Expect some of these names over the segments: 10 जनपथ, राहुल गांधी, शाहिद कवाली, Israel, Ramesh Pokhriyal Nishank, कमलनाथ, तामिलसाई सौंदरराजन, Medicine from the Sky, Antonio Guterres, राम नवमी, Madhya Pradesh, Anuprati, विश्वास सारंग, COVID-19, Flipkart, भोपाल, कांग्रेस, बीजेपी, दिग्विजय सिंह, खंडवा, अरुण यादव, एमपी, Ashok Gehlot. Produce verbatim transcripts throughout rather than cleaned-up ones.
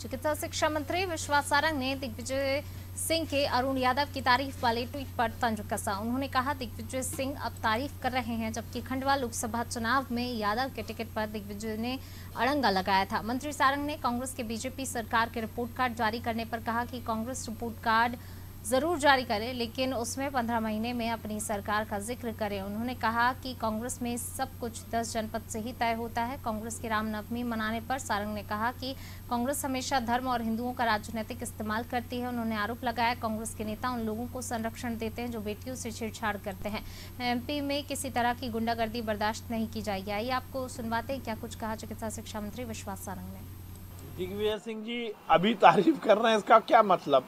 चिकित्सा शिक्षा मंत्री विश्वास सारंग ने दिग्विजय सिंह के अरुण यादव की तारीफ वाले ट्वीट पर तंज कसा। उन्होंने कहा, दिग्विजय सिंह अब तारीफ कर रहे हैं, जबकि खंडवा लोकसभा चुनाव में यादव के टिकट पर दिग्विजय ने अड़ंगा लगाया था। मंत्री सारंग ने कांग्रेस के बीजेपी सरकार के रिपोर्ट कार्ड जारी करने पर कहा कि कांग्रेस रिपोर्ट कार्ड जरूर जारी करें, लेकिन उसमें पंद्रह महीने में अपनी सरकार का जिक्र करें। उन्होंने कहा कि कांग्रेस में सब कुछ दस जनपथ से ही तय होता है। कांग्रेस की राम नवमी मनाने पर सारंग ने कहा कि कांग्रेस हमेशा धर्म और हिंदुओं का राजनीतिक इस्तेमाल करती है। उन्होंने आरोप लगाया, कांग्रेस के नेता उन लोगों को संरक्षण देते हैं जो बेटियों से छेड़छाड़ करते हैं। एमपी में किसी तरह की गुंडागर्दी बर्दाश्त नहीं की जाएगी। आइए आपको सुनवाते हैं क्या कुछ कहा चिकित्सा शिक्षा मंत्री विश्वास सारंग ने। दिग्विजय सिंह जी अभी तारीफ कर रहे हैं, इसका क्या मतलब?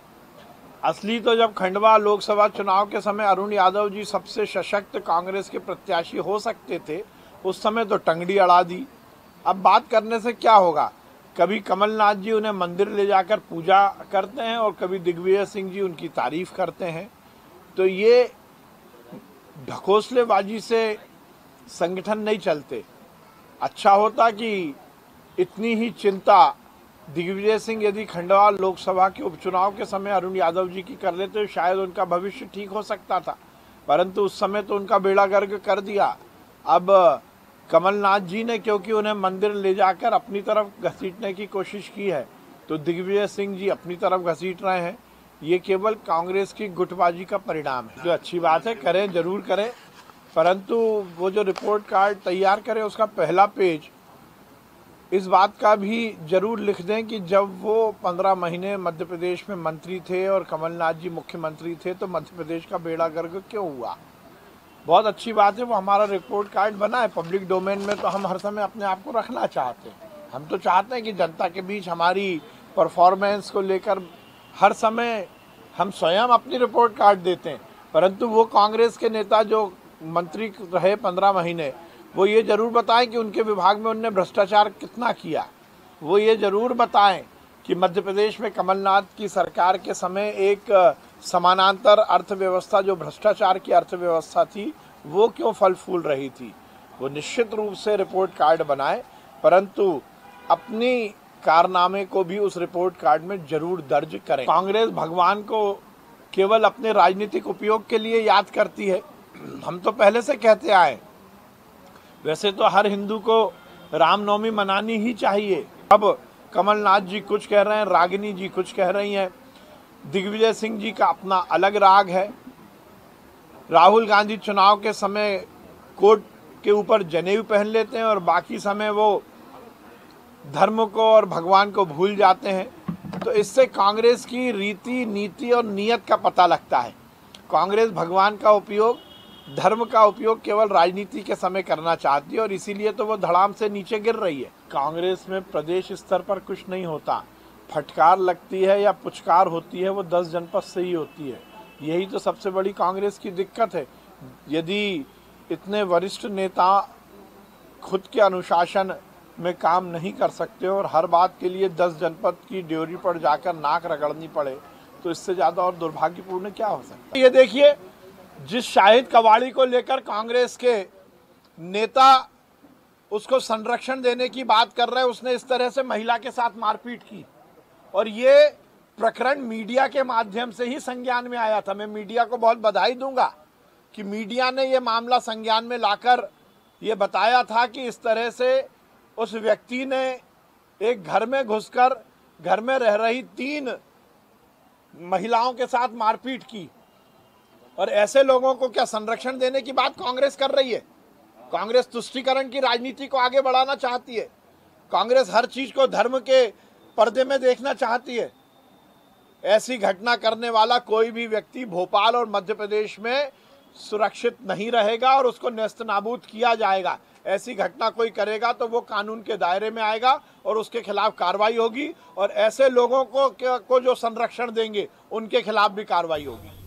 असली तो जब खंडवा लोकसभा चुनाव के समय अरुण यादव जी सबसे सशक्त कांग्रेस के प्रत्याशी हो सकते थे, उस समय तो टंगड़ी अड़ा दी। अब बात करने से क्या होगा? कभी कमलनाथ जी उन्हें मंदिर ले जाकर पूजा करते हैं और कभी दिग्विजय सिंह जी उनकी तारीफ करते हैं। तो ये ढकोसलेबाजी से संगठन नहीं चलते। अच्छा होता कि इतनी ही चिंता दिग्विजय सिंह यदि खंडवा लोकसभा के उपचुनाव के समय अरुण यादव जी की कर लेते तो शायद उनका भविष्य ठीक हो सकता था, परंतु उस समय तो उनका बेड़ा गर्क कर दिया। अब कमलनाथ जी ने क्योंकि उन्हें मंदिर ले जाकर अपनी तरफ घसीटने की कोशिश की है, तो दिग्विजय सिंह जी अपनी तरफ घसीट रहे हैं। ये केवल कांग्रेस की गुटबाजी का परिणाम है। जो अच्छी बात है, करें, जरूर करें, परंतु वो जो रिपोर्ट कार्ड तैयार करें उसका पहला पेज इस बात का भी जरूर लिख दें कि जब वो पंद्रह महीने मध्य प्रदेश में मंत्री थे और कमलनाथ जी मुख्यमंत्री थे तो मध्य प्रदेश का बेड़ा गर्क क्यों हुआ। बहुत अच्छी बात है, वो हमारा रिपोर्ट कार्ड बना है पब्लिक डोमेन में, तो हम हर समय अपने आप को रखना चाहते हैं। हम तो चाहते हैं कि जनता के बीच हमारी परफॉर्मेंस को लेकर हर समय हम स्वयं अपनी रिपोर्ट कार्ड देते हैं, परंतु वो कांग्रेस के नेता जो मंत्री रहे पंद्रह महीने, वो ये ज़रूर बताएं कि उनके विभाग में उनने भ्रष्टाचार कितना किया। वो ये ज़रूर बताएं कि मध्य प्रदेश में कमलनाथ की सरकार के समय एक समानांतर अर्थव्यवस्था, जो भ्रष्टाचार की अर्थव्यवस्था थी, वो क्यों फल फूल रही थी। वो निश्चित रूप से रिपोर्ट कार्ड बनाए, परंतु अपनी कारनामे को भी उस रिपोर्ट कार्ड में जरूर दर्ज करें। कांग्रेस भगवान को केवल अपने राजनीतिक उपयोग के लिए याद करती है। हम तो पहले से कहते आए, वैसे तो हर हिंदू को राम नवमी मनानी ही चाहिए। अब कमलनाथ जी कुछ कह रहे हैं, रागिनी जी कुछ कह रही हैं, दिग्विजय सिंह जी का अपना अलग राग है। राहुल गांधी चुनाव के समय कोट के ऊपर जनेऊ पहन लेते हैं और बाकी समय वो धर्म को और भगवान को भूल जाते हैं। तो इससे कांग्रेस की रीति, नीति और नीयत का पता लगता है। कांग्रेस भगवान का उपयोग, धर्म का उपयोग केवल राजनीति के समय करना चाहती है और इसीलिए तो वो धड़ाम से नीचे गिर रही है। कांग्रेस में प्रदेश स्तर पर कुछ नहीं होता, फटकार लगती है या पुचकार होती है, वो दस जनपद से ही होती है। यही तो सबसे बड़ी कांग्रेस की दिक्कत है। यदि इतने वरिष्ठ नेता खुद के अनुशासन में काम नहीं कर सकते और हर बात के लिए दस जनपद की ड्योरी पर जाकर नाक रगड़नी पड़े, तो इससे ज़्यादा और दुर्भाग्यपूर्ण क्या हो सकता है। ये देखिए, जिस शाहिद कवाली को लेकर कांग्रेस के नेता उसको संरक्षण देने की बात कर रहे हैं, उसने इस तरह से महिला के साथ मारपीट की और ये प्रकरण मीडिया के माध्यम से ही संज्ञान में आया था। मैं मीडिया को बहुत बधाई दूंगा कि मीडिया ने ये मामला संज्ञान में लाकर ये बताया था कि इस तरह से उस व्यक्ति ने एक घर में घुसकर घर में रह रही तीन महिलाओं के साथ मारपीट की, और ऐसे लोगों को क्या संरक्षण देने की बात कांग्रेस कर रही है। कांग्रेस तुष्टीकरण की राजनीति को आगे बढ़ाना चाहती है। कांग्रेस हर चीज को धर्म के पर्दे में देखना चाहती है। ऐसी घटना करने वाला कोई भी व्यक्ति भोपाल और मध्य प्रदेश में सुरक्षित नहीं रहेगा और उसको नेस्त नाबूद किया जाएगा। ऐसी घटना कोई करेगा तो वो कानून के दायरे में आएगा और उसके खिलाफ कार्रवाई होगी, और ऐसे लोगों को, को जो संरक्षण देंगे उनके खिलाफ भी कार्रवाई होगी।